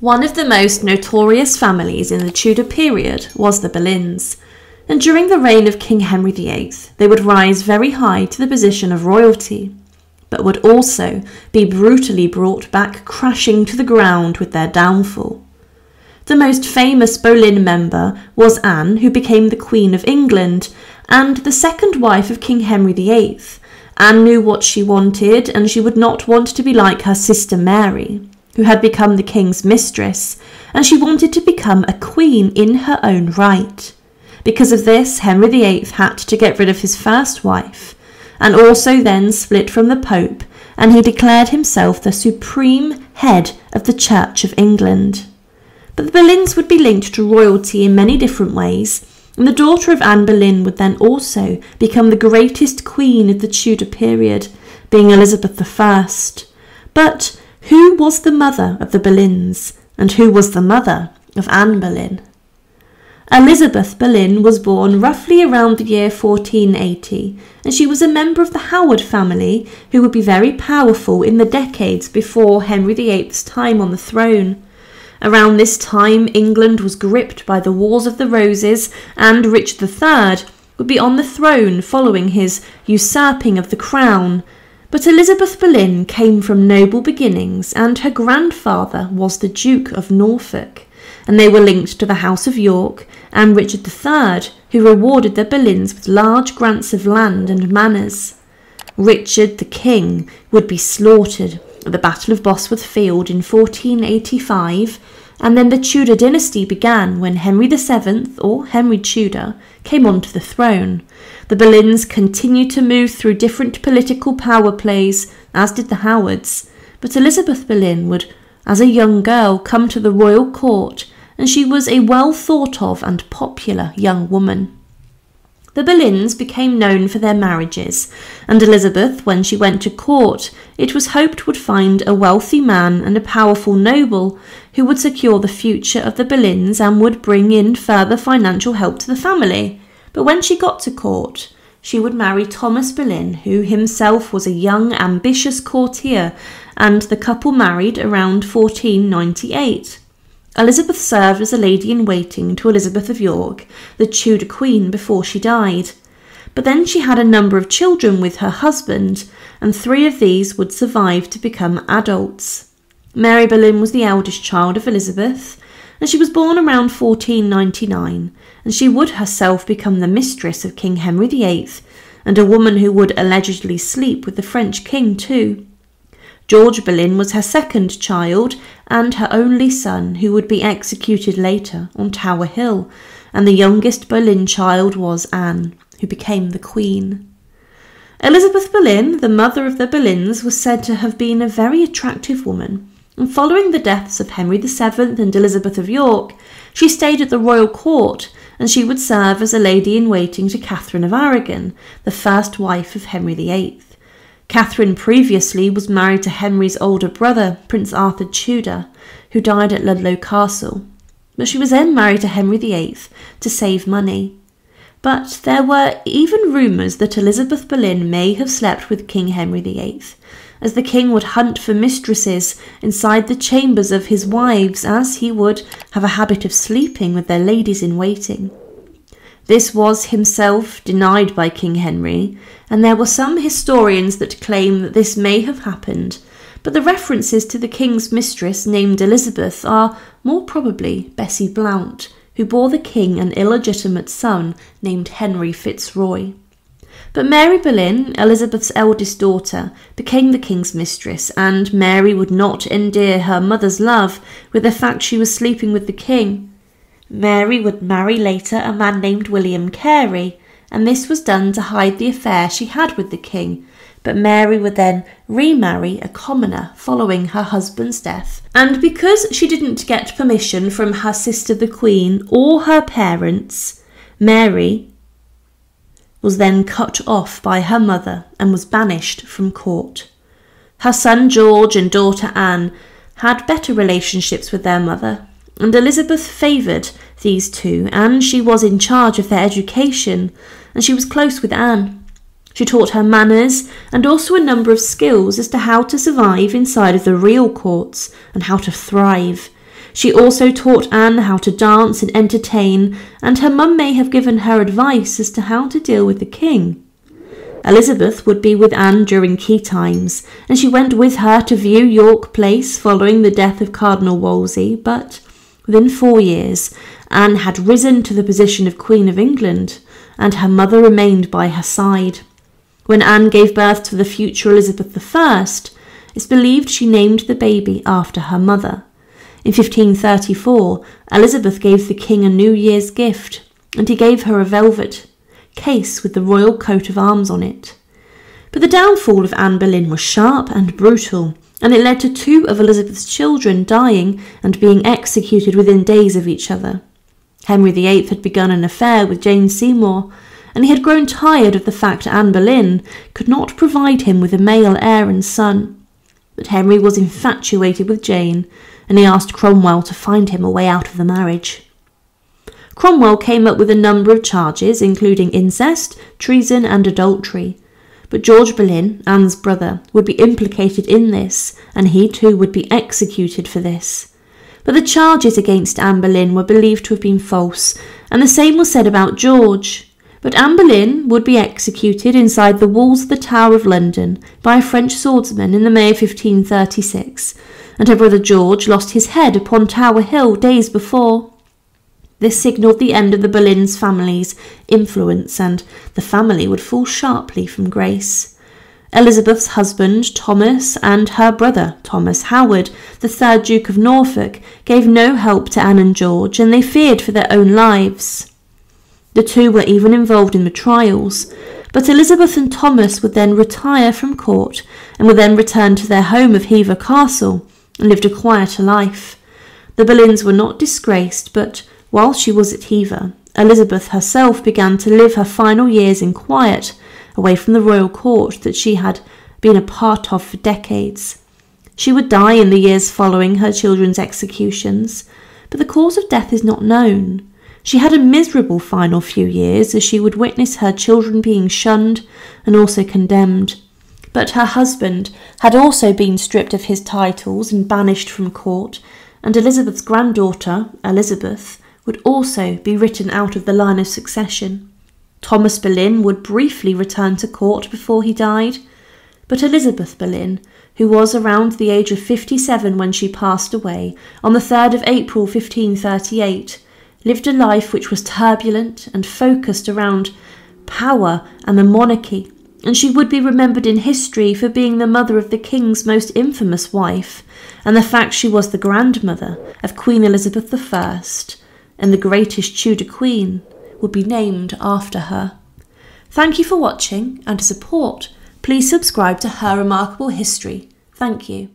One of the most notorious families in the Tudor period was the Boleyns, and during the reign of King Henry VIII, they would rise very high to the position of royalty, but would also be brutally brought back crashing to the ground with their downfall. The most famous Boleyn member was Anne, who became the Queen of England, and the second wife of King Henry VIII. Anne knew what she wanted, and she would not want to be like her sister Mary, who had become the king's mistress, and she wanted to become a queen in her own right. Because of this, Henry VIII had to get rid of his first wife, and also then split from the Pope, and he declared himself the supreme head of the Church of England. But the Boleyns would be linked to royalty in many different ways, and the daughter of Anne Boleyn would then also become the greatest queen of the Tudor period, being Elizabeth I. But who was the mother of the Boleyns, and who was the mother of Anne Boleyn? Elizabeth Boleyn was born roughly around the year 1480, and she was a member of the Howard family, who would be very powerful in the decades before Henry VIII's time on the throne. Around this time, England was gripped by the Wars of the Roses, and Richard III would be on the throne following his usurping of the crown. But Elizabeth Boleyn came from noble beginnings, and her grandfather was the Duke of Norfolk, and they were linked to the House of York and Richard III, who rewarded the Boleyns with large grants of land and manors. Richard the King would be slaughtered at the Battle of Bosworth Field in 1485, and then the Tudor dynasty began when Henry VII, or Henry Tudor, came onto the throne. The Boleyns continued to move through different political power plays, as did the Howards, but Elizabeth Boleyn would, as a young girl, come to the royal court, and she was a well-thought-of and popular young woman. The Boleyns became known for their marriages, and Elizabeth, when she went to court, it was hoped would find a wealthy man and a powerful noble who would secure the future of the Boleyns and would bring in further financial help to the family. But when she got to court, she would marry Thomas Boleyn, who himself was a young, ambitious courtier, and the couple married around 1498. Elizabeth served as a lady-in-waiting to Elizabeth of York, the Tudor queen, before she died. But then she had a number of children with her husband, and three of these would survive to become adults. Mary Boleyn was the eldest child of Elizabeth, and she was born around 1499, and she would herself become the mistress of King Henry VIII, and a woman who would allegedly sleep with the French king too. George Boleyn was her second child, and her only son, who would be executed later on Tower Hill, and the youngest Boleyn child was Anne, who became the Queen. Elizabeth Boleyn, the mother of the Boleyns, was said to have been a very attractive woman, and following the deaths of Henry VII and Elizabeth of York, she stayed at the royal court, and she would serve as a lady-in-waiting to Catherine of Aragon, the first wife of Henry VIII. Catherine previously was married to Henry's older brother, Prince Arthur Tudor, who died at Ludlow Castle, but she was then married to Henry VIII to save money. But there were even rumours that Elizabeth Boleyn may have slept with King Henry VIII, as the king would hunt for mistresses inside the chambers of his wives, as he would have a habit of sleeping with their ladies-in-waiting. This was himself denied by King Henry, and there were some historians that claim that this may have happened, but the references to the king's mistress named Elizabeth are more probably Bessie Blount, who bore the king an illegitimate son named Henry Fitzroy. But Mary Boleyn, Elizabeth's eldest daughter, became the king's mistress, and Mary would not endear her mother's love with the fact she was sleeping with the king. Mary would marry later a man named William Carey, and this was done to hide the affair she had with the king. But Mary would then remarry a commoner following her husband's death. And because she didn't get permission from her sister the queen or her parents, Mary was then cut off by her mother and was banished from court. Her son George and daughter Anne had better relationships with their mother, and Elizabeth favoured these two, and she was in charge of their education, and she was close with Anne. She taught her manners and also a number of skills as to how to survive inside of the real courts and how to thrive. She also taught Anne how to dance and entertain, and her mum may have given her advice as to how to deal with the king. Elizabeth would be with Anne during key times, and she went with her to view York Place following the death of Cardinal Wolsey, but within 4 years, Anne had risen to the position of Queen of England, and her mother remained by her side. When Anne gave birth to the future Elizabeth I, it's believed she named the baby after her mother. In 1534, Elizabeth gave the king a New Year's gift, and he gave her a velvet case with the royal coat of arms on it. But the downfall of Anne Boleyn was sharp and brutal, and it led to 2 of Elizabeth's children dying and being executed within days of each other. Henry VIII had begun an affair with Jane Seymour, and he had grown tired of the fact Anne Boleyn could not provide him with a male heir and son. But Henry was infatuated with Jane, and he asked Cromwell to find him a way out of the marriage. Cromwell came up with a number of charges, including incest, treason, and adultery. But George Boleyn, Anne's brother, would be implicated in this, and he too would be executed for this. But the charges against Anne Boleyn were believed to have been false, and the same was said about George. But Anne Boleyn would be executed inside the walls of the Tower of London by a French swordsman in the May of 1536, and her brother George lost his head upon Tower Hill days before. This signalled the end of the Boleyn's family's influence, and the family would fall sharply from grace. Elizabeth's husband, Thomas, and her brother, Thomas Howard, the 3rd Duke of Norfolk, gave no help to Anne and George, and they feared for their own lives. The 2 were even involved in the trials, but Elizabeth and Thomas would then retire from court and would then return to their home of Hever Castle and lived a quieter life. The Boleyns were not disgraced, but while she was at Hever, Elizabeth herself began to live her final years in quiet, away from the royal court that she had been a part of for decades. She would die in the years following her children's executions, but the cause of death is not known. She had a miserable final few years as she would witness her children being shunned and also condemned. But her husband had also been stripped of his titles and banished from court, and Elizabeth's granddaughter, Elizabeth, would also be written out of the line of succession. Thomas Boleyn would briefly return to court before he died, but Elizabeth Boleyn, who was around the age of 57 when she passed away on the 3rd of April 1538, lived a life which was turbulent and focused around power and the monarchy, and she would be remembered in history for being the mother of the king's most infamous wife, and the fact she was the grandmother of Queen Elizabeth I and the greatest Tudor queen would be named after her. Thank you for watching, and to support, please subscribe to Her Remarkable History. Thank you.